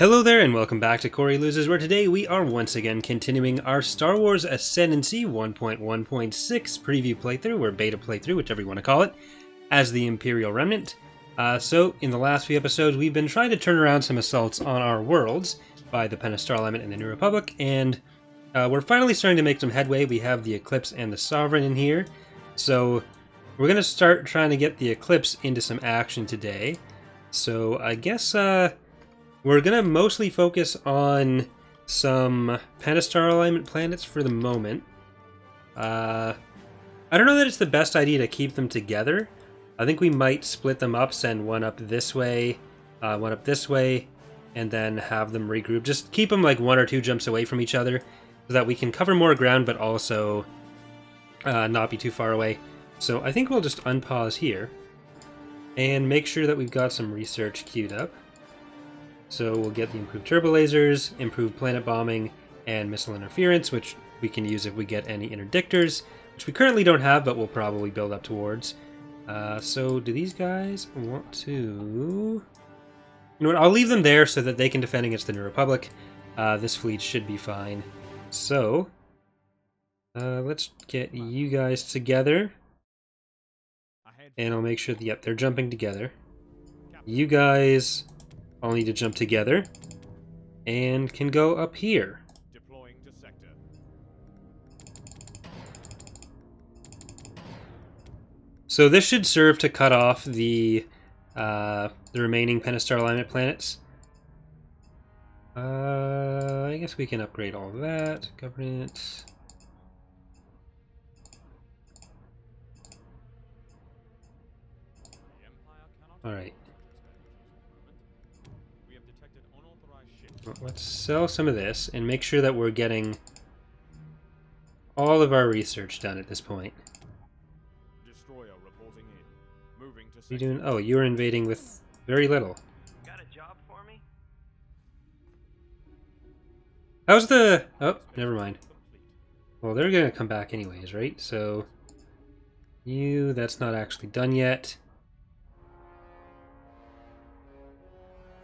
Hello there and welcome back to Corey Loses, where today we are once again continuing our Star Wars Ascendancy 1.1.6 preview playthrough, or beta playthrough, whichever you want to call it, as the Imperial Remnant. So in the last few episodes we've been trying to turn around some assaults on our worlds by the Pentastar Alignment and the New Republic, and we're finally starting to make some headway. We have the Eclipse and the Sovereign in here, so we're going to start trying to get the Eclipse into some action today. So I guess we're going to mostly focus on some Pentastar Alignment planets for the moment. I don't know that it's the best idea to keep them together. I think we might split them up, send one up this way, one up this way, and then have them regroup. Just keep them like one or two jumps away from each other so that we can cover more ground but also not be too far away. So I think we'll just unpause here and make sure that we've got some research queued up. So we'll get the improved turbo lasers, improved planet bombing, and missile interference, which we can use if we get any interdictors, which we currently don't have, but we'll probably build up towards. So do these guys want to... You know what, I'll leave them there so that they can defend against the New Republic. This fleet should be fine. So let's get you guys together. And I'll make sure that, yep, they're jumping together. You guys... I'll need to jump together and can go up here. Deploying to sector. So this should serve to cut off the remaining Pentastar Alignment planets. I guess we can upgrade all that. Governance. Alright. Let's sell some of this and make sure that we're getting all of our research done at this point. Destroyer reporting in. Moving to sector. You doing? Oh, you're invading with very little. Got a job for me? How's the... Oh, never mind. Well, they're going to come back anyways, right? So, you, that's not actually done yet.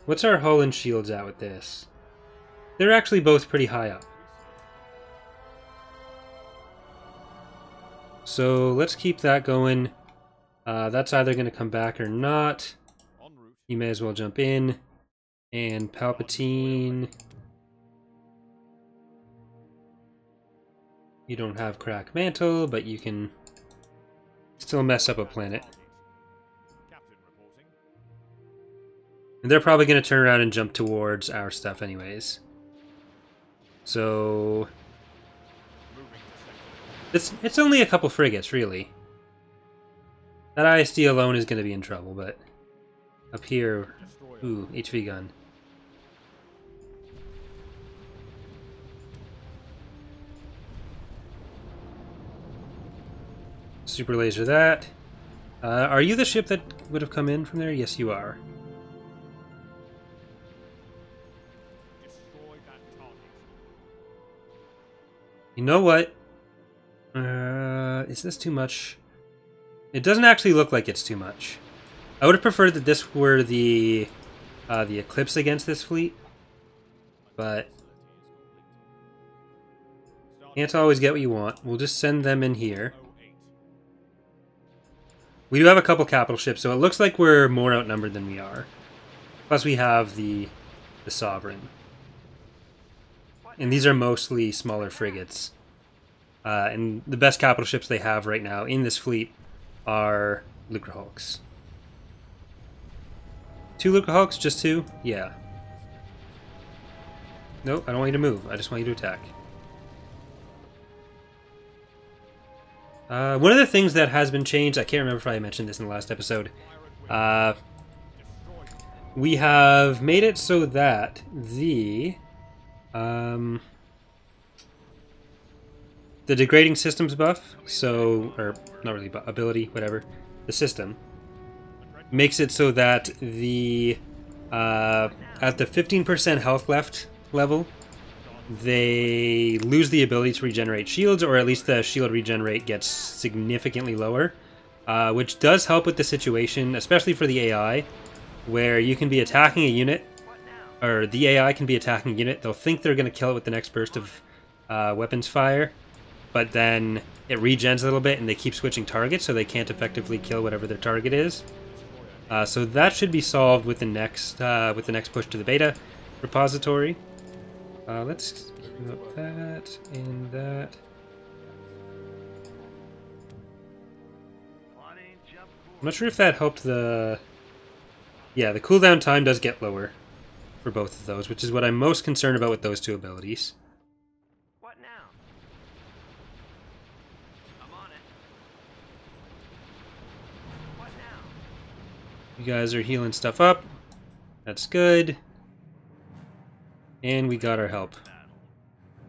What's our hull and shields at with this? They're actually both pretty high up. So let's keep that going. That's either going to come back or not. You may as well jump in. And Palpatine... You don't have Crack Mantle, but you can still mess up a planet. And they're probably going to turn around and jump towards our stuff anyways. So... It's only a couple frigates, really. That ISD alone is going to be in trouble, but... Up here... Ooh, HV gun. Super laser that. Are you the ship that would have come in from there? Yes, you are. You know what? Is this too much? It doesn't actually look like it's too much. I would have preferred that this were the Eclipse against this fleet, but can't always get what you want. We'll just send them in here. We do have a couple capital ships, so it looks like we're more outnumbered than we are. Plus we have the Sovereign. And these are mostly smaller frigates. And the best capital ships they have right now in this fleet are Lucrehulks. Two Lucrehulks? Just two? Yeah. Nope, I don't want you to move. I just want you to attack. One of the things that has been changed, I can't remember if I mentioned this in the last episode. We have made it so that the degrading systems buff, so, or not really, but ability, whatever, the system, makes it so that the, at the 15% health left level, they lose the ability to regenerate shields, or at least the shield regenerate gets significantly lower, which does help with the situation, especially for the AI, where you can be attacking a unit or the AI can be attacking unit. They'll think they're going to kill it with the next burst of weapons fire, but then it regens a little bit and they keep switching targets, so they can't effectively kill whatever their target is. So that should be solved with the next push to the beta repository. Let's bring up that and that. I'm not sure if that helped the... Yeah, the cooldown time does get lower for both of those, which is what I'm most concerned about with those two abilities. What now? I'm on it. What now? You guys are healing stuff up. That's good. And we got our help.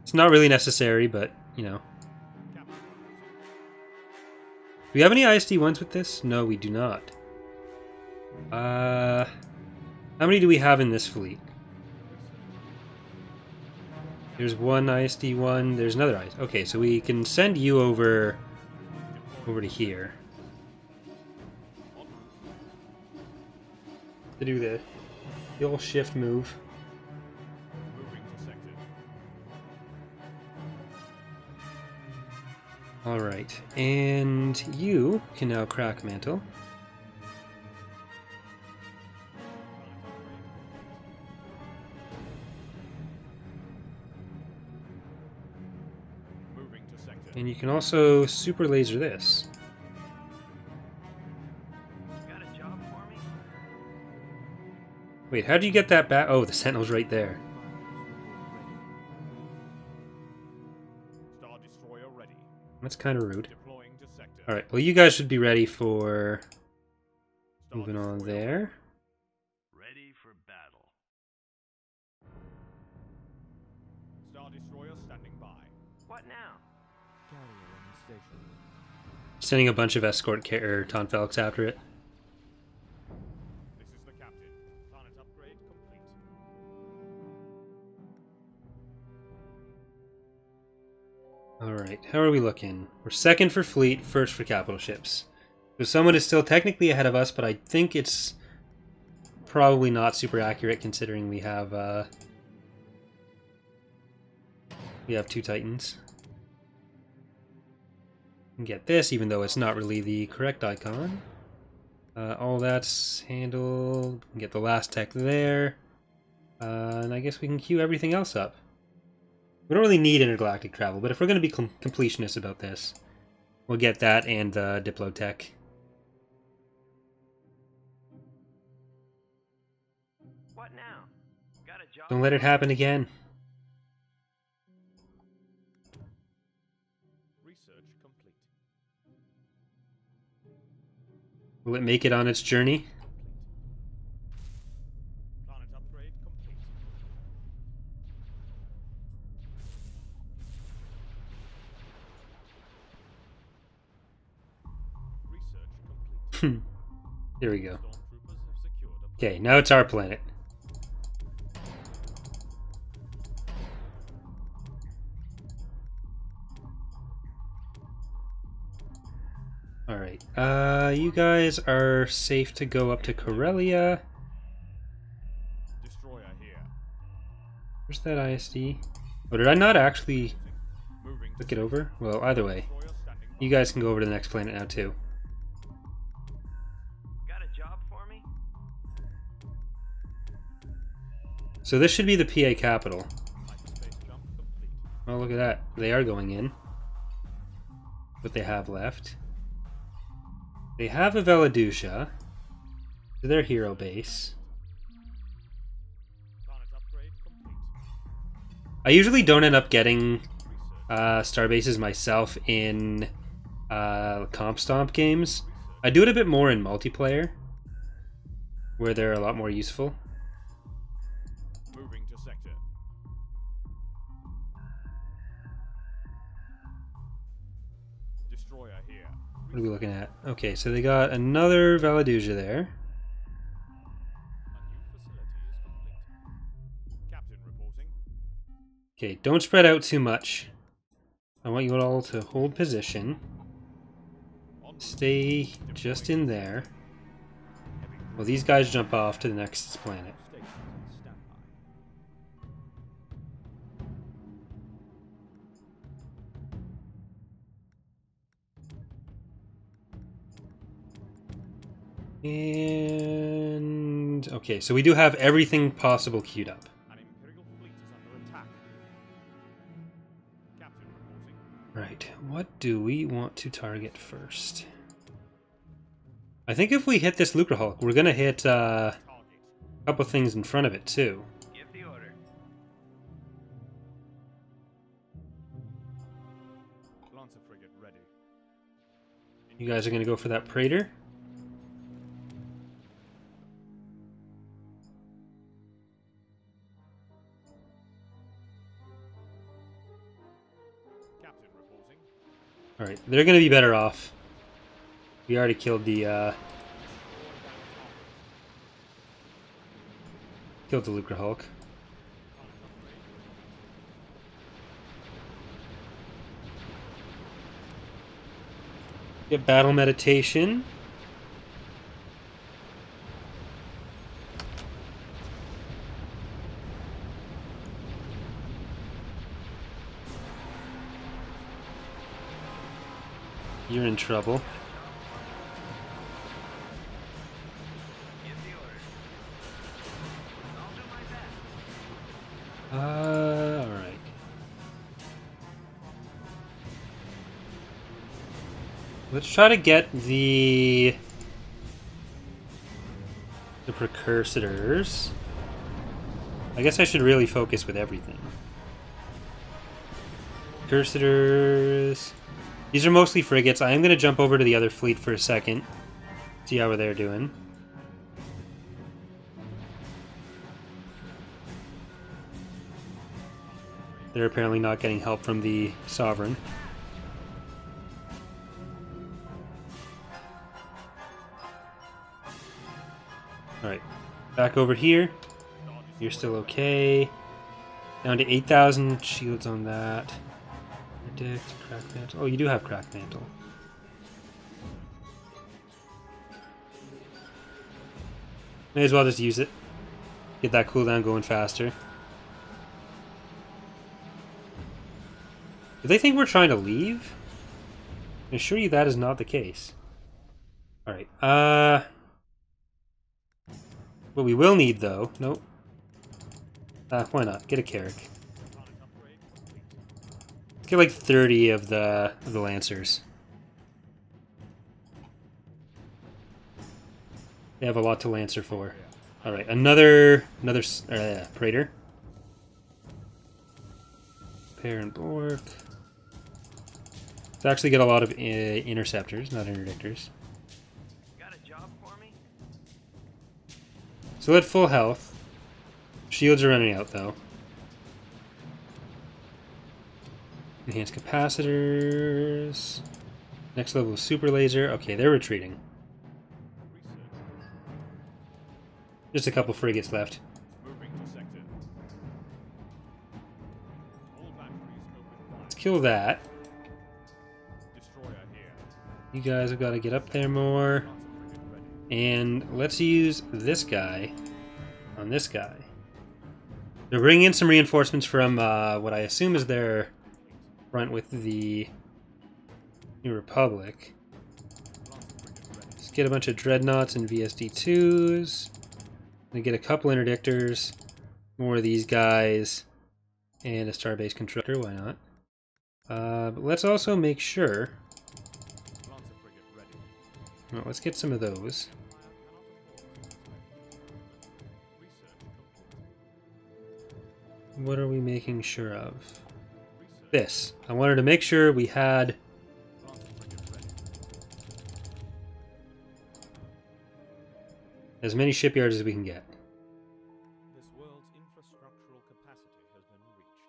It's not really necessary, but, you know. Do we have any ISD-1s with this? No, we do not. How many do we have in this fleet? There's one ISD-1, there's another ISD. Okay, so we can send you over to here. To do the old shift move. Alright, and you can now crack mantle. And you can also super laser this. Got a job for me? Wait, how do you get that back? Oh, the sentinel's right there. Star Destroyer ready. That's kind of rude. Alright, well, you guys should be ready for moving on there. Ready for battle. Star Destroyer standing by. What now? Sending a bunch of escort carrier Ton Felix after it. This is the captain. Planet upgrade complete. Alright, how are we looking? We're second for fleet, first for capital ships. So someone is still technically ahead of us, but I think it's probably not super accurate considering we have two Titans. Get this, even though it's not really the correct icon. All that's handled. Get the last tech there. And I guess we can queue everything else up. We don't really need intergalactic travel, but if we're going to be completionists about this, we'll get that and the Diplo tech. What now? Got a job. Don't let it happen again. Will it make it on its journey? Planet upgrade complete. Research complete. There we go. Okay, now it's our planet. Alright, you guys are safe to go up to Corellia. Destroyer here. Where's that ISD? Oh, did I not actually look it over? Well, either way, you guys can go over to the next planet now, too. Got a job for me? So this should be the PA capital. Oh, look at that. They are going in. What they have left. They have a Valadusia to their hero base. I usually don't end up getting star bases myself in comp stomp games. I do it a bit more in multiplayer, where they're a lot more useful. Moving to sector. Destroyer here. What are we looking at? Okay, so they got another Valadusia there. Okay, don't spread out too much. I want you all to hold position. Stay just in there. Well, these guys jump off to the next planet. And okay, so we do have everything possible queued up. An Imperial fleet is under attack. Captain reporting. Right, what do we want to target first? I think if we hit this Lucrehulk, we're gonna hit a couple things in front of it too. Give the order. Lancer frigate ready. You guys are gonna go for that Praetor. Alright, they're gonna be better off. We already killed the Lucrehulk. Get battle meditation. You're in trouble. All right. Let's try to get the precursors. I guess I should really focus with everything. Precursors. These are mostly frigates. I am going to jump over to the other fleet for a second. See how they're doing. They're apparently not getting help from the Sovereign. Alright. Back over here. You're still okay. Down to 8,000 shields on that. Crack mantle. Oh, you do have crack mantle. May as well just use it. Get that cooldown going faster. Do they think we're trying to leave? I assure you that is not the case. Alright, what we will need though, nope. Why not? Get a Carrick. Get like 30 of the Lancers. They have a lot to Lancer for. All right, another Praetor. Pair and Bork. Let's actually get a lot of interceptors, not interdictors. Got a job for me? So at full health, shields are running out though. Enhanced capacitors. Next level of super laser. Okay, they're retreating. Just a couple frigates left. Let's kill that. You guys have got to get up there more. And let's use this guy on this guy. They're bringing in some reinforcements from what I assume is their front with the New Republic. Let's get a bunch of dreadnoughts and VSD-2s. Gonna get a couple interdictors, more of these guys, and a starbase constructor. Why not? But let's also make sure. Well, let's get some of those. What are we making sure of? This. I wanted to make sure we had as many shipyards as we can get. This world's infrastructural capacity has been reached.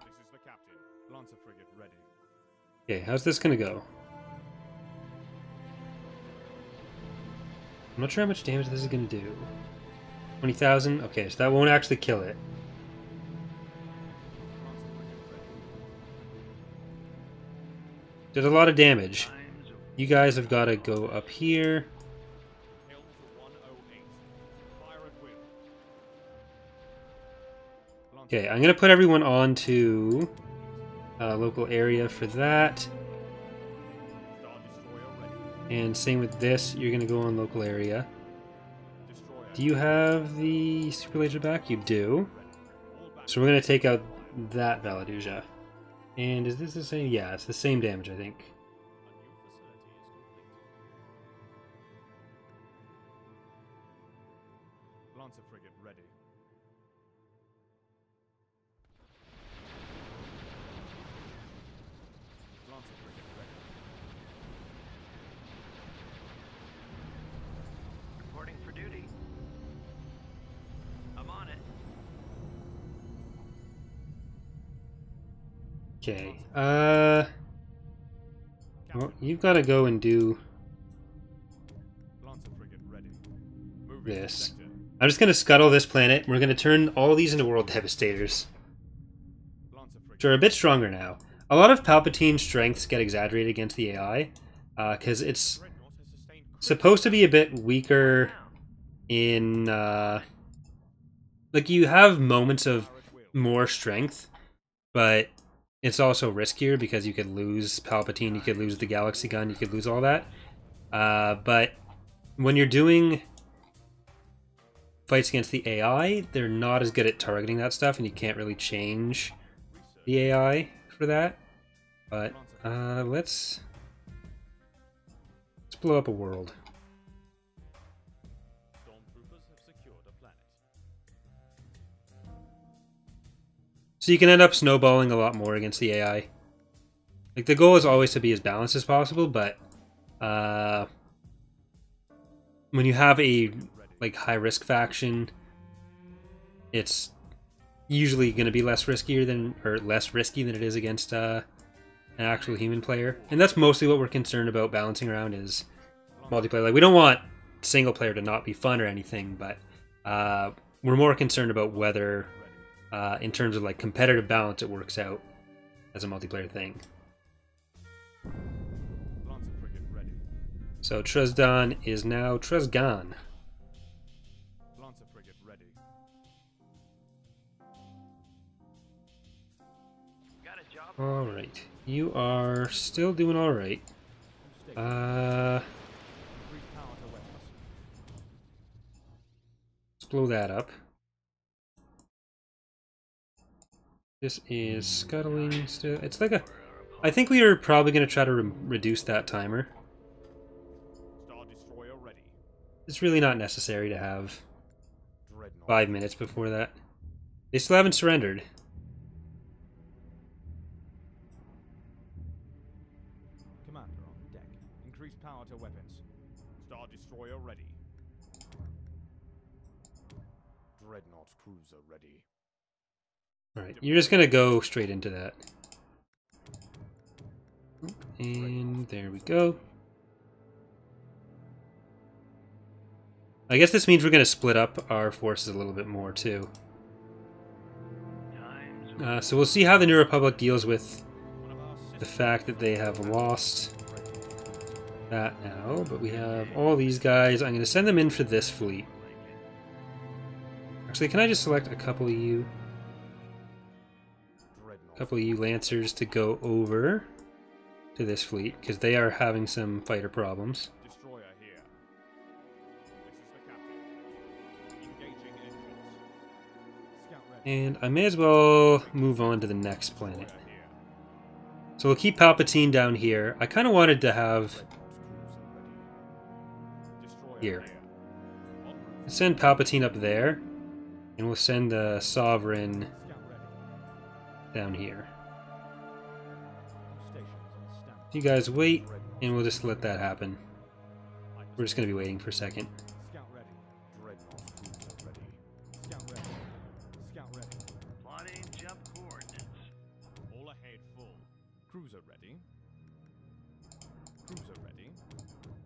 This is the captain. Lancer frigate ready. Okay, how's this gonna go? I'm not sure how much damage this is gonna do. 20,000? Okay, so that won't actually kill it. Did a lot of damage. You guys have got to go up here. Okay, I'm going to put everyone on to local area for that. And same with this, you're going to go on local area. Do you have the Super Laser back? You do. So we're going to take out that Valadusia. And is this the same? Yeah, it's the same damage, I think. Lancer frigate ready. Lancer frigate ready. Reporting for duty. I'm on it. Okay. Well, you've got to go and do this. I'm just going to scuttle this planet. We're going to turn all these into World Devastators, which are a bit stronger now. A lot of Palpatine's strengths get exaggerated against the AI, because it's supposed to be a bit weaker in... like, you have moments of more strength, but it's also riskier because you could lose Palpatine, you could lose the Galaxy Gun, you could lose all that. But when you're doing fights against the AI, they're not as good at targeting that stuff, and you can't really change the AI for that. But let's blow up a world. So you can end up snowballing a lot more against the AI. Like, the goal is always to be as balanced as possible, but when you have a like high risk faction, it's usually going to be less risky than it is against an actual human player, and that's mostly what we're concerned about balancing around is multiplayer. Like, we don't want single player to not be fun or anything, but we're more concerned about whether, in terms of like competitive balance, it works out as a multiplayer thing. So Trezdan is now Trezgan. Alright, you are still doing alright. Let's blow that up. This is scuttling still. It's like a... I think we are probably going to try to reduce that timer. It's really not necessary to have 5 minutes before that. They still haven't surrendered. Alright, you're just going to go straight into that. And there we go. I guess this means we're going to split up our forces a little bit more, too. So we'll see how the New Republic deals with the fact that they have lost that now. But we have all these guys. I'm going to send them in for this fleet. Actually, can I just select a couple of you? Couple of you Lancers to go over to this fleet, because they are having some fighter problems. Destroyer here. This is the captain. Engaging Endurance. And I may as well move on to the next planet. So we'll keep Palpatine down here. I kind of wanted to have here. Let's send Palpatine up there, and we'll send the Sovereign down here. You guys wait, and we'll just let that happen. We're just going to be waiting for a second.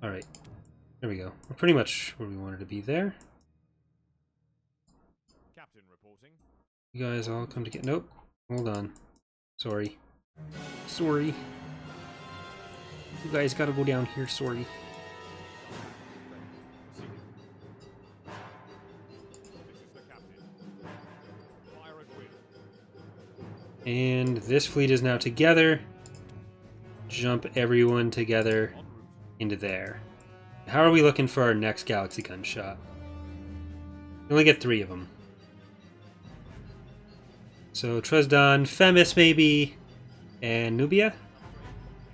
Alright, there we go. We're pretty much where we wanted to be there. You guys all come to get... Nope. Hold on. Sorry. Sorry. You guys gotta go down here, sorry. And this fleet is now together. Jump everyone together into there. How are we looking for our next Galaxy Gun shot? We only get 3 of them. So Tresdan, Femis maybe, and Nubia?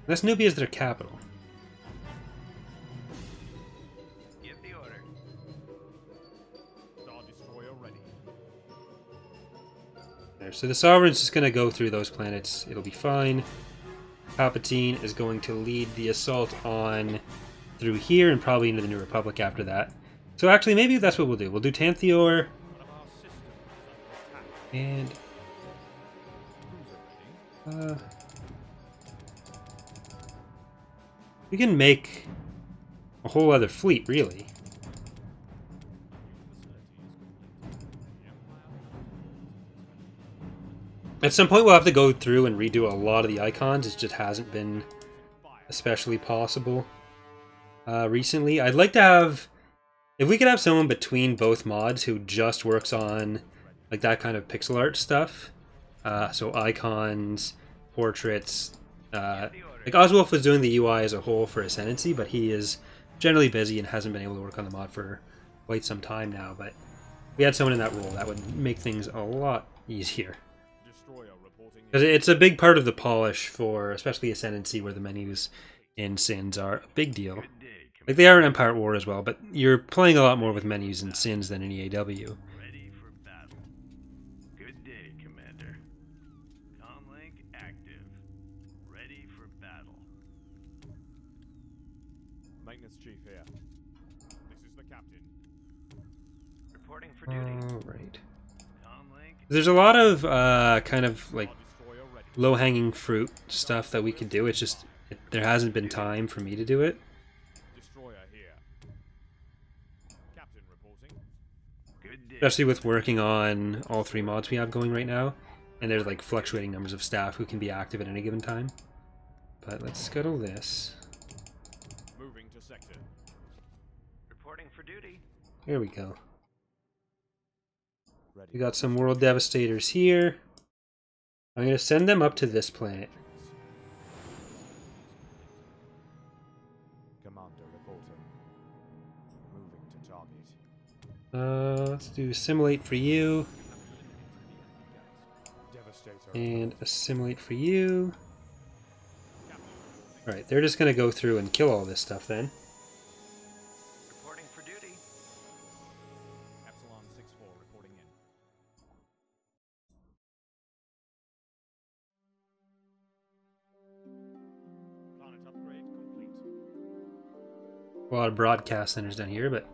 Unless Nubia's their capital. Give the order. Star Destroyer ready. There, so the Sovereign's just gonna go through those planets. It'll be fine. Palpatine is going to lead the assault on through here and probably into the New Republic after that. So actually maybe that's what we'll do. We'll do Tantheor and we can make a whole other fleet really. At some point we'll have to go through and redo a lot of the icons. It just hasn't been especially possible recently. I'd like to have, if we could have someone between both mods who just works on like that kind of pixel art stuff. So icons, portraits, like Oswolf was doing the UI as a whole for Ascendancy, but he is generally busy and hasn't been able to work on the mod for quite some time now. But if we had someone in that role, that would make things a lot easier. Because it's a big part of the polish for, especially Ascendancy, where the menus in Sins are a big deal. Like, they are in Empire at War as well, but you're playing a lot more with menus in Sins than in EAW. Ready for battle. Good day, Commander. Comlink active. Ready for battle. Maintenance Chief here. This is the Captain. Reporting for duty. All right. There's a lot of kind of like low-hanging fruit stuff that we could do. It's just there hasn't been time for me to do it. Especially with working on all 3 mods we have going right now, and there's like fluctuating numbers of staff who can be active at any given time. But let's scuttle this. Moving to sector. Reporting for duty. Here we go. We got some World Devastators here. I'm going to send them up to this planet. Commander reporting. Moving to target. Let's do assimilate for you. Devastator. And assimilate for you. Alright, they're just going to go through and kill all this stuff then. A lot of broadcast centers down here, but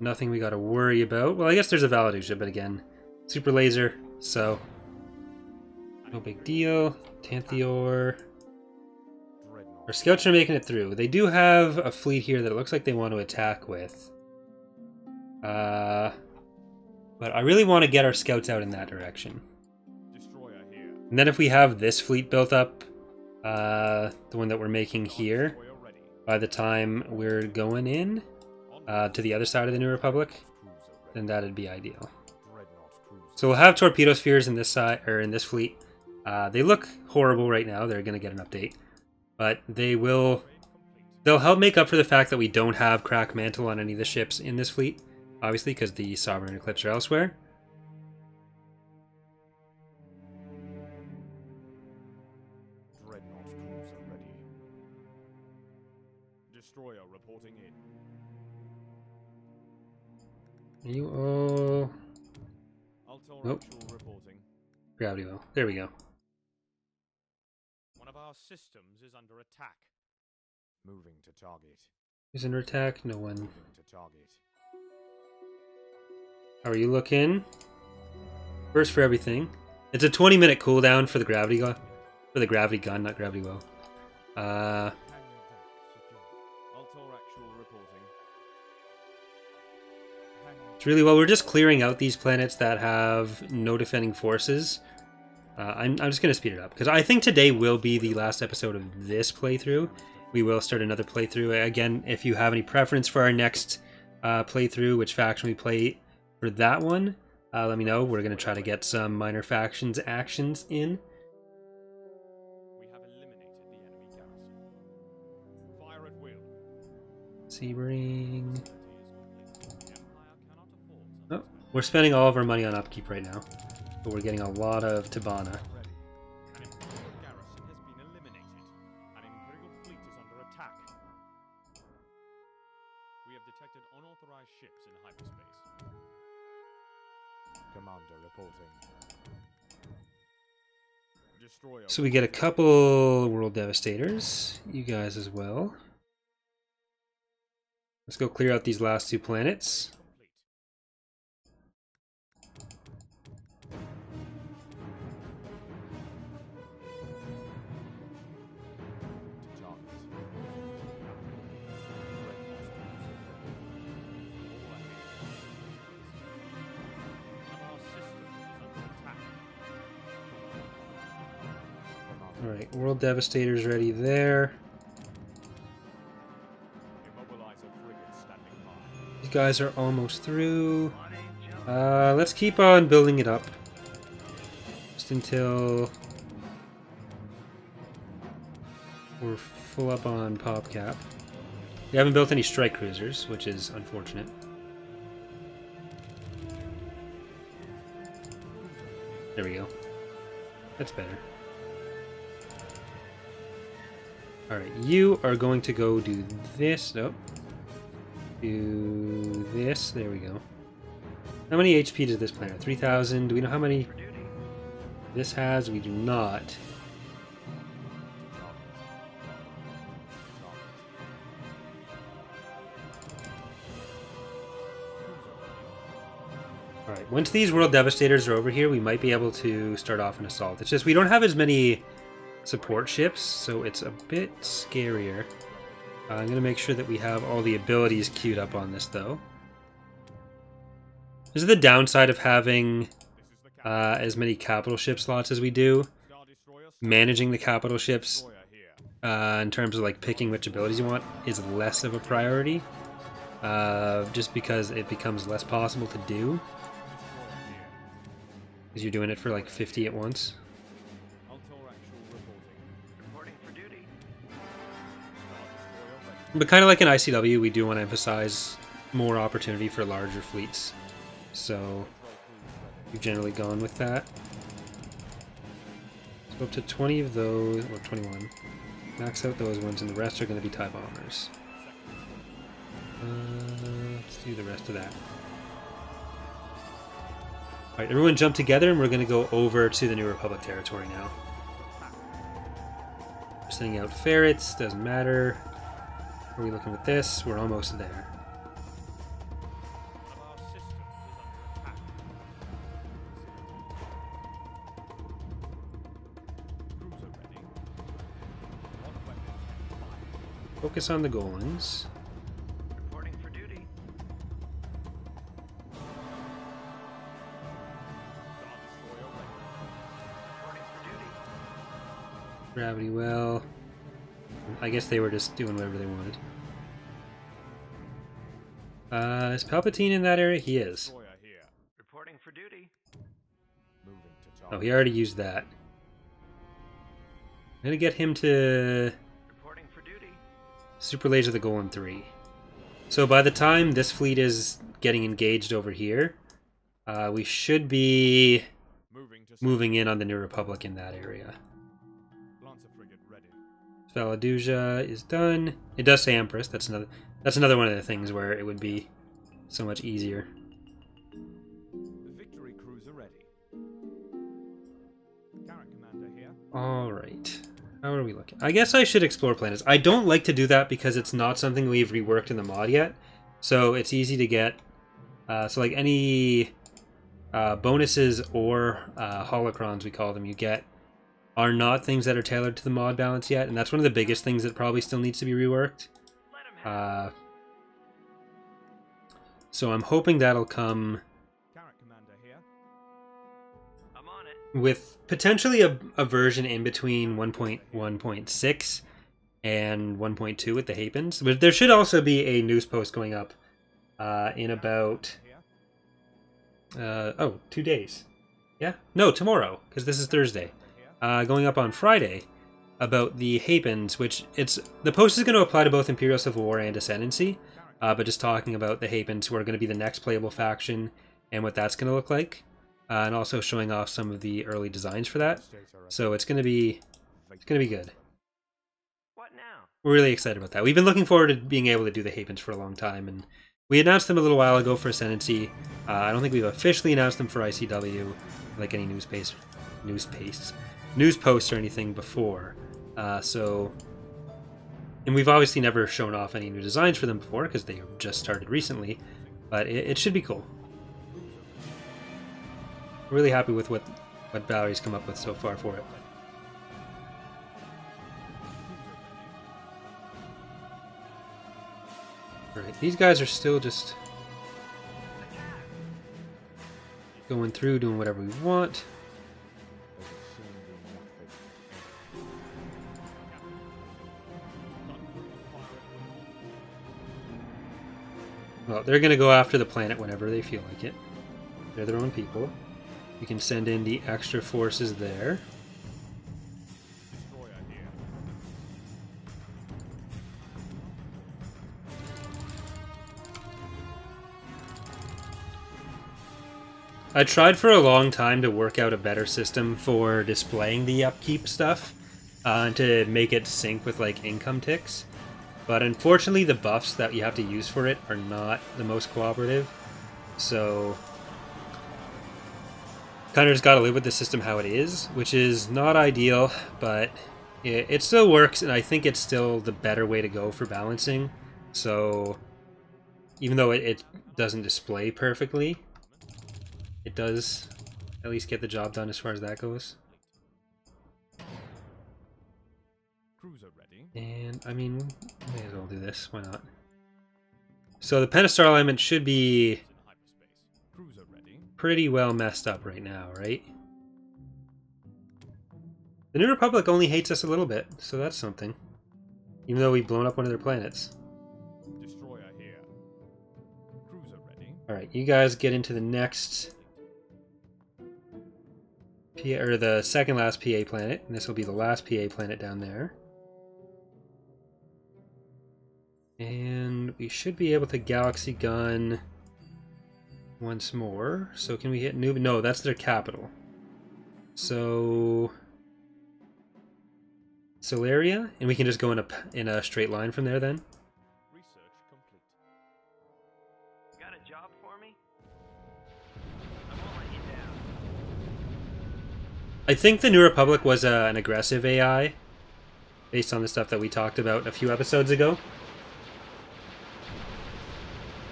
nothing we gotta worry about. Well, I guess there's a Valadusia, but again, super laser, so no big deal. Tantheor. Our scouts are making it through. They do have a fleet here that it looks like they want to attack with. But I really want to get our scouts out in that direction. And then if we have this fleet built up, the one that we're making here, by the time we're going in to the other side of the New Republic, then that'd be ideal. So we'll have torpedo spheres in this side or in this fleet. They look horrible right now. They're going to get an update, but they'll help make up for the fact that we don't have crack mantle on any of the ships in this fleet, obviously, because the Sovereign and Eclipse are elsewhere. Destroyer reporting in. You all. Altor reporting. Gravity well. There we go. One of our systems is under attack. Moving to target. Is under attack. No one. To target. How are you looking? First for everything. It's a 20-minute cooldown for the gravity gun. For the gravity gun, not gravity well. Really, well, we're just clearing out these planets that have no defending forces. I'm just going to speed it up, because I think today will be the last episode of this playthrough. We will start another playthrough. Again, if you have any preference for our next playthrough, which faction we play for that one, let me know. We're going to try to get some minor factions actions in. We have eliminated the enemy garrison. Fire at will. Ascendancy ring. Oh, we're spending all of our money on upkeep right now, but we're getting a lot of Tabana. So we get a couple World Devastators, you guys as well. Let's go clear out these last two planets. Alright, World Devastator's ready there. These guys are almost through. Let's keep on building it up. Just until we're full up on pop cap. We haven't built any strike cruisers, which is unfortunate. There we go. That's better. Alright, you are going to go do this. Oh. Do this. There we go. How many HP does this planet? 3,000. Do we know how many this has? We do not. Alright, once these World Devastators are over here, we might be able to start off an assault. It's just we don't have as many support ships, so it's a bit scarier. I'm going to make sure that we have all the abilities queued up on this, though. This is the downside of having as many capital ship slots as we do. Managing the capital ships in terms of like picking which abilities you want is less of a priority, just because it becomes less possible to do, because you're doing it for like 50 at once. But kind of like an ICW, we do want to emphasize more opportunity for larger fleets. So we've generally gone with that. So up to 20 of those, or 21. Max out those ones, and the rest are going to be TIE bombers. Let's do the rest of that. Alright, everyone jump together, and we're going to go over to the New Republic territory now. We're sending out ferrets, doesn't matter. Are we looking with this? We're almost there. Focus on the Golans. Reporting for duty. Gravity well. I guess they were just doing whatever they wanted. Is Palpatine in that area? He is. Reporting for duty. Oh, he already used that. I'm gonna get him to reporting for duty. Super Laser the Golan 3. So by the time this fleet is getting engaged over here, we should be moving in on the New Republic in that area. Valadusia is done. It does say Empress. That's another one of the things where it would be so much easier. The victory cruiser ready. Garrett Commander here. All right. How are we looking? I guess I should explore planets. I don't like to do that because it's not something we've reworked in the mod yet. So it's easy to get. So like any bonuses or holocrons, we call them, you get, are not things that are tailored to the mod balance yet, and that's one of the biggest things that probably still needs to be reworked. So I'm hoping that'll come with potentially a version in between 1.1.6 and 1.2 with the Hapans. But there should also be a news post going up in about 2 days. Yeah? No, tomorrow, because this is Thursday. Going up on Friday about the Hapans, which the post is going to apply to both Imperial Civil War and Ascendancy, but just talking about the Hapans, who are going to be the next playable faction and what that's going to look like, and also showing off some of the early designs for that. So it's going to be good. We're really excited about that. We've been looking forward to being able to do the Hapans for a long time, and we announced them a little while ago for Ascendancy. I don't think we've officially announced them for ICW, like any news posts or anything before. And we've obviously never shown off any new designs for them before because they just started recently, but it should be cool. I'm really happy with what Valerie's come up with so far for it. Alright, these guys are still just going through, doing whatever we want. Well, they're going to go after the planet whenever they feel like it. They're their own people. We can send in the extra forces there. I tried for a long time to work out a better system for displaying the upkeep stuff and to make it sync with like income ticks, but unfortunately the buffs that you have to use for it are not the most cooperative, so kind of just gotta live with the system how it is, which is not ideal, but it still works, and I think it's still the better way to go for balancing. So even though it doesn't display perfectly, it does at least get the job done as far as that goes. Cruiser ready. And I mean, may as well do this. Why not? So the Pentastar Alignment should be pretty well messed up right now, right? The New Republic only hates us a little bit, so that's something. Even though we've blown up one of their planets. Destroyer here. Cruiser ready. All right, you guys get into the next. Or the second last PA planet, and this will be the last PA planet down there. And we should be able to Galaxy Gun once more. So can we hit New? No, that's their capital. So Solaria, and we can just go in a straight line from there then. I think the New Republic was an aggressive AI, based on the stuff that we talked about a few episodes ago.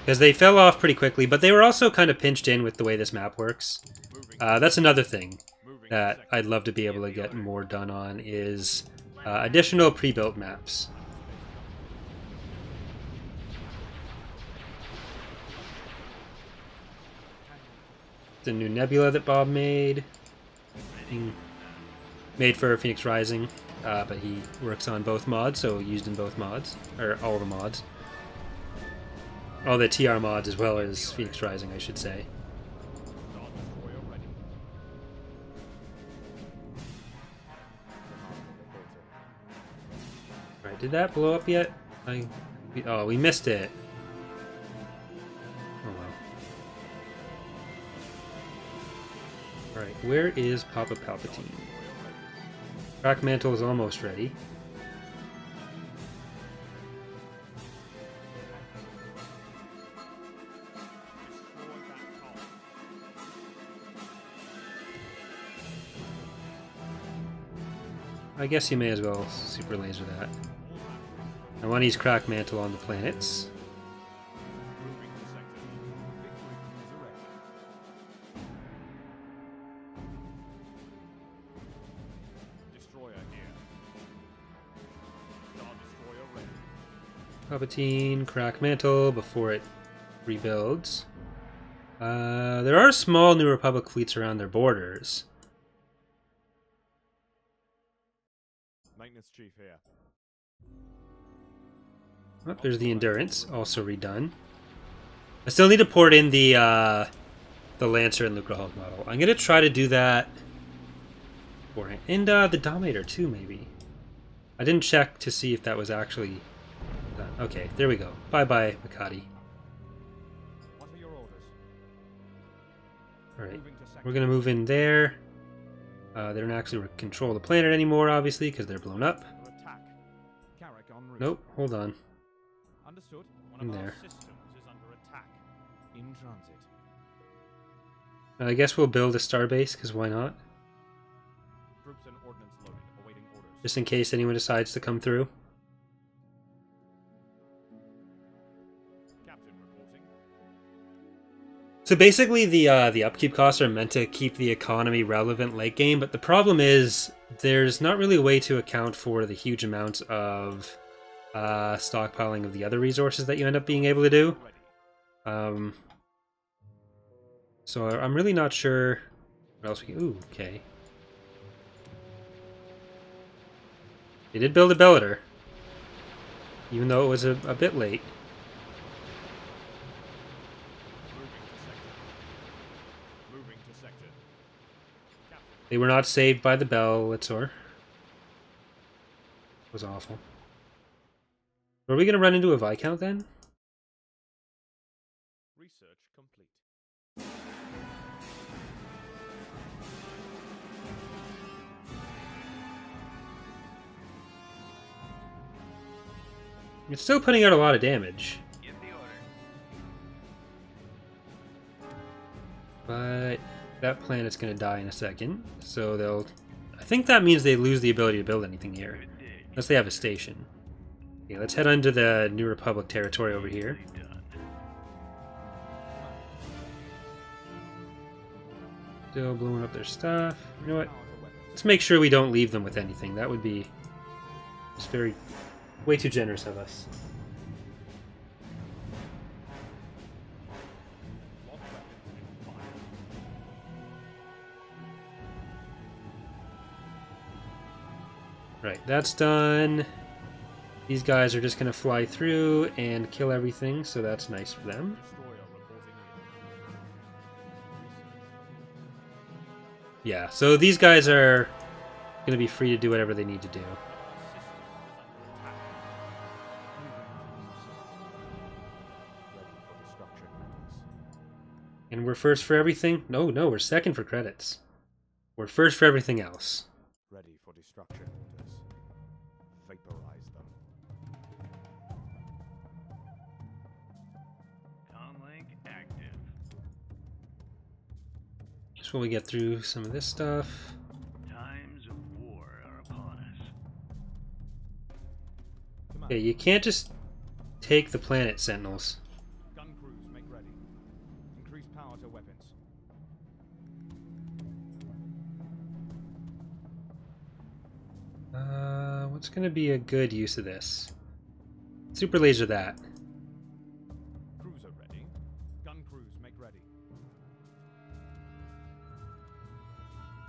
Because they fell off pretty quickly, but they were also kind of pinched in with the way this map works. That's another thing that I'd love to be able to get more done on, is additional pre-built maps. The new nebula that Bob made. Made for Phoenix Rising, but he works on both mods, so used in both mods, or all the mods. All the TR mods as well as Phoenix Rising, I should say. Alright, did that blow up yet? Oh, we missed it. Alright, where is Papa Palpatine? Crack Mantle is almost ready. I guess you may as well super laser that. I want to use Crack Mantle on the planets. Palpatine, Crack Mantle before it rebuilds. There are small New Republic fleets around their borders. Maintenance chief here. Oh, there's the Endurance, also redone. I still need to port in the Lancer and Lucrehulk model. I'm gonna try to do that for it. And the Dominator too, maybe. I didn't check to see if that was actually done. Okay, there we go. Bye-bye, Makati. What are your orders? All right, we're going to move in there. They don't actually control the planet anymore, obviously, because they're blown up. Nope, hold on. Understood. In there. In transit. I guess we'll build a starbase, because why not? Troops and ordnance loaded, awaiting orders. Just in case anyone decides to come through. Captain reporting. So basically, the upkeep costs are meant to keep the economy relevant late game, but the problem is there's not really a way to account for the huge amounts of stockpiling of the other resources that you end up being able to do. So I'm really not sure what else we can... Ooh, okay. They did build a Bellator, even though it was a bit late. Moving to sector. They were not saved by the Bellator. It was awful. Are we going to run into a Viscount then? It's still putting out a lot of damage. Give the order. But that planet's going to die in a second, so they'll... I think that means they lose the ability to build anything here, unless they have a station. Okay, let's head onto the New Republic territory over here. Still blowing up their stuff. You know what? Let's make sure we don't leave them with anything. That would be just very... way too generous of us. Right, that's done. These guys are just going to fly through and kill everything, so that's nice for them. Yeah, so these guys are going to be free to do whatever they need to do. And we're first for everything? No, we're second for credits. We're first for everything else. Ready for destruction orders. Vaporize them. Downlink active. Just while we get through some of this stuff. Times of war are upon us. Okay, you can't just take the planet, Sentinels. What's going to be a good use of this? Super laser that. Cruiser ready. Gun crews make ready.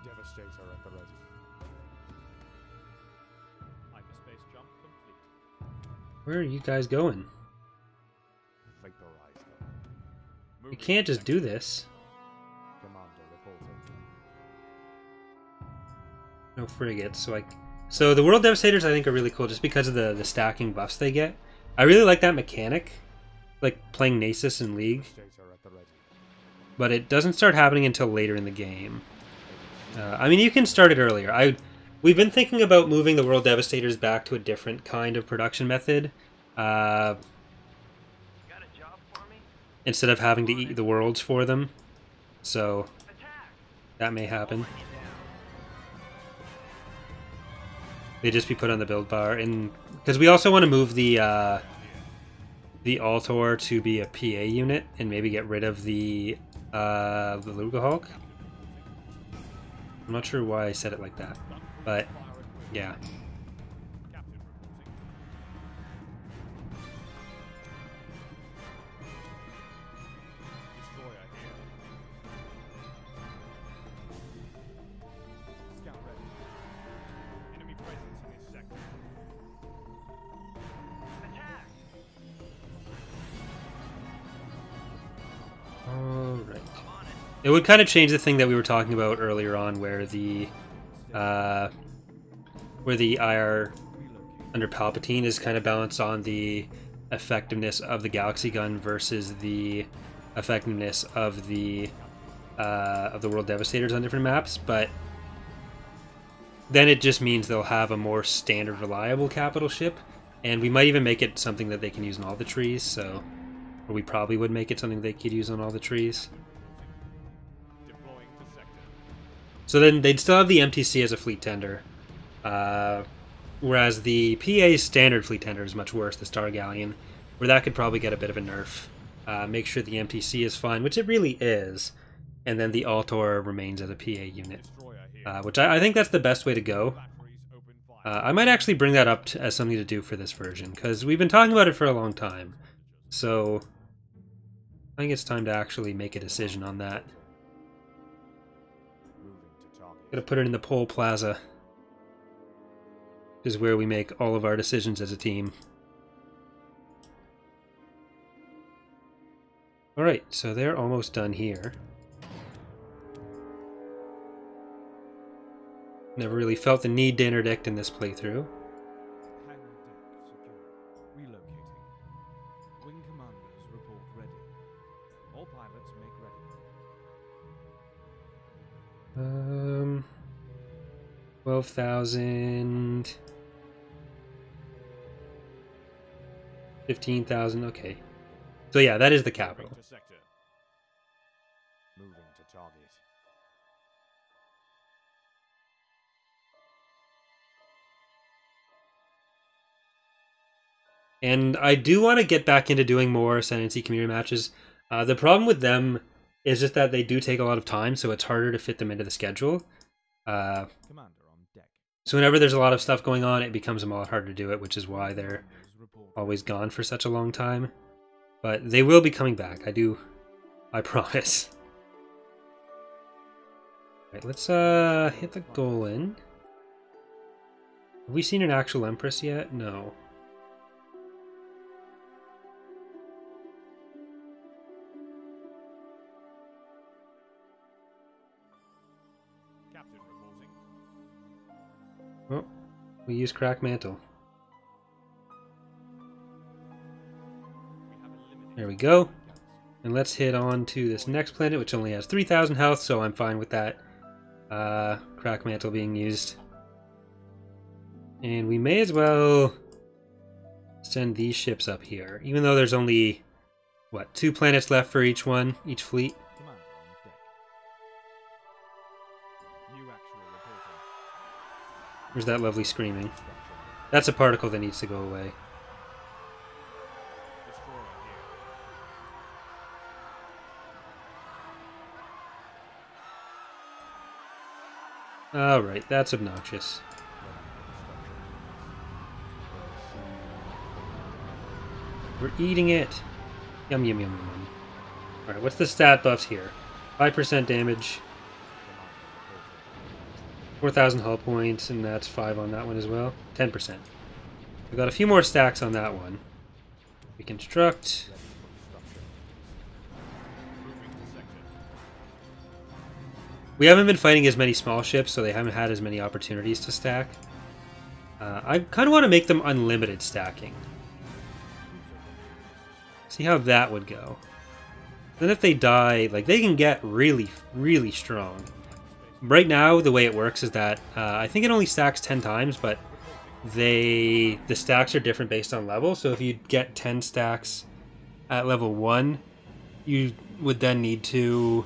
Devastator at the ready. Hyperspace jump complete. Where are you guys going? Vaporize them. You can't just do this. Commander reporting. No frigates, so I... So the World Devastators, I think, are really cool just because of the stacking buffs they get. I really like that mechanic, like playing Nasus in League, but it doesn't start happening until later in the game. I mean, you can start it earlier. We've been thinking about moving the World Devastators back to a different kind of production method. Got a job for me? Instead of having to eat the worlds for them. So that may happen. They just be put on the build bar, and because we also want to move the Altor to be a PA unit, and maybe get rid of the Lucrehulk. I'm not sure why I said it like that, but yeah. It would kind of change the thing that we were talking about earlier on, where the IR under Palpatine is kind of balanced on the effectiveness of the Galaxy Gun versus the effectiveness of the World Devastators on different maps, but then it just means they'll have a more standard reliable capital ship, and we might even make it something that they can use on all the trees, so or we probably would make it something they could use on all the trees. So then they'd still have the MTC as a fleet tender, whereas the PA's standard fleet tender is much worse, the Star Galleon, where that could probably get a bit of a nerf. Make sure the MTC is fine, which it really is, and then the Altor remains as a PA unit, which I think that's the best way to go. I might actually bring that up as something to do for this version, because we've been talking about it for a long time, so I think it's time to actually make a decision on that. Gotta put it in the Pole Plaza. This is where we make all of our decisions as a team. Alright, so they're almost done here. Never really felt the need to interdict in this playthrough. $12,000... 15,000, okay. So yeah, that is the capital. Moving to target. And I do want to get back into doing more Ascendancy community matches. The problem with them is just that they do take a lot of time, so it's harder to fit them into the schedule. So whenever there's a lot of stuff going on, it becomes a lot harder to do it, which is why they're always gone for such a long time. But they will be coming back, I promise. Alright, let's hit the Golan. Have we seen an actual Empress yet? No. Oh, we use Crack Mantle. There we go. And let's hit on to this next planet, which only has 3,000 health, so I'm fine with that. Crack Mantle being used. And we may as well send these ships up here, even though there's only, what, 2 planets left for each one, each fleet? There's that lovely screaming. That's a particle that needs to go away. Alright, that's obnoxious. We're eating it! Yum yum yum yum. Alright, what's the stat buffs here? 5% damage. 4,000 hull points, and that's 5 on that one as well. 10%. We've got a few more stacks on that one. We construct. We haven't been fighting as many small ships, so they haven't had as many opportunities to stack. I kind of want to make them unlimited stacking. See how that would go. Then if they die, like, they can get really, really strong. Right now, the way it works is that I think it only stacks 10 times, but the stacks are different based on level. So if you get 10 stacks at level 1, you would then need to,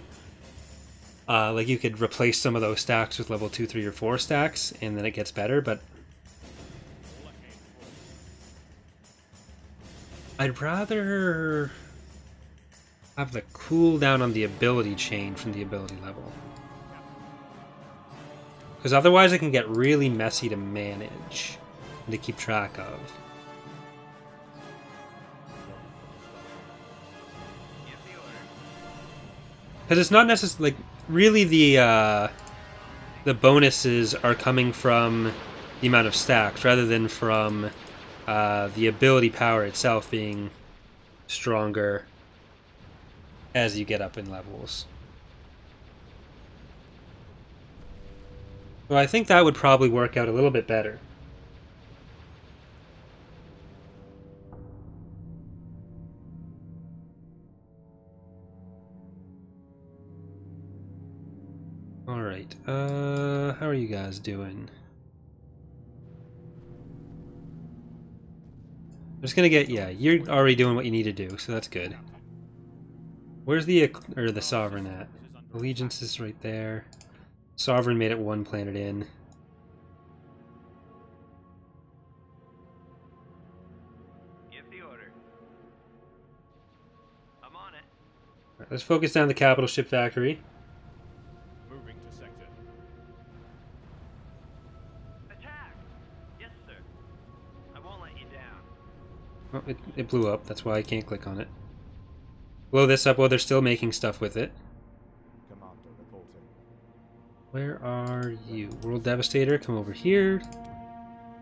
like, you could replace some of those stacks with level 2, 3, or 4 stacks, and then it gets better. But I'd rather have the cooldown on the ability chain from the ability level, because otherwise it can get really messy to manage and to keep track of. Because it's not necessarily, like, really the bonuses are coming from the amount of stacks rather than from the ability power itself being stronger as you get up in levels. So I think that would probably work out a little bit better. Alright, how are you guys doing? I'm just gonna get, yeah, you're already doing what you need to do, so that's good. Where's the, or the Sovereign at? Allegiance is right there. Sovereign made it one planet in. Give the order. I'm on it. Right, let's focus down the capital ship factory. Moving to sector. Attack! Yes, sir. I won't let you down. Well, it blew up. That's why I can't click on it. Blow this up while they're still making stuff with it. Where are you? World Devastator, come over here.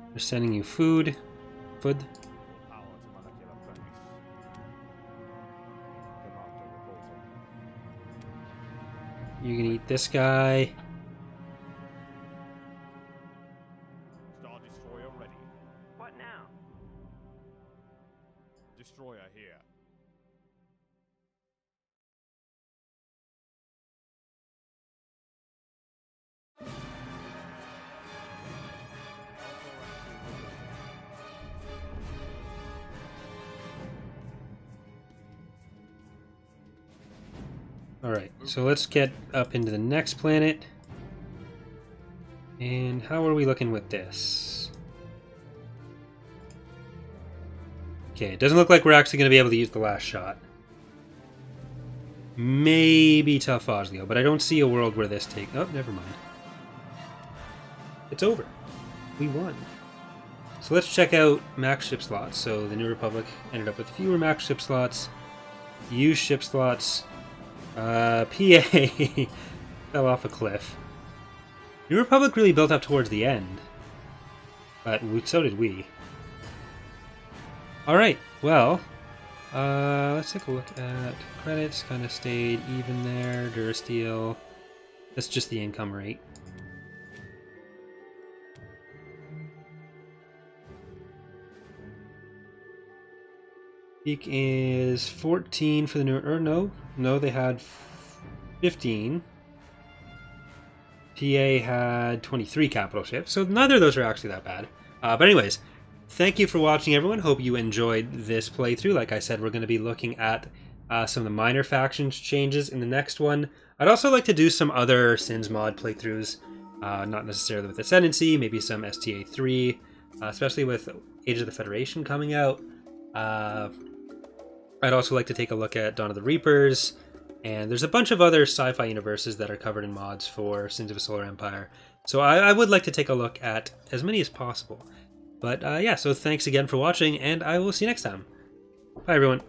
They're sending you food. Food. You can eat this guy. Star Destroyer ready. What now? Destroyer here. Alright, so let's get up into the next planet. And how are we looking with this? Okay, it doesn't look like we're actually going to be able to use the last shot. Maybe Tough Oslo, but I don't see a world where this takes... Oh, never mind. It's over. We won. So let's check out max ship slots. So the New Republic ended up with fewer max ship slots. Used ship slots. PA fell off a cliff. New Republic really built up towards the end. But so did we. Alright, well, let's take a look at credits. Kind of stayed even there. Durasteel. That's just the income rate. Peak is 14 for the new, or no, they had 15. PA had 23 capital ships, so neither of those are actually that bad. But anyways, thank you for watching, everyone. Hope you enjoyed this playthrough. Like I said, we're going to be looking at some of the minor factions changes in the next one. I'd also like to do some other Sins mod playthroughs, not necessarily with Ascendancy, maybe some STA3, especially with Age of the Federation coming out. I'd also like to take a look at Dawn of the Reapers, and there's a bunch of other sci-fi universes that are covered in mods for Sins of a Solar Empire, so I would like to take a look at as many as possible. But yeah, so thanks again for watching, and I will see you next time. Bye, everyone.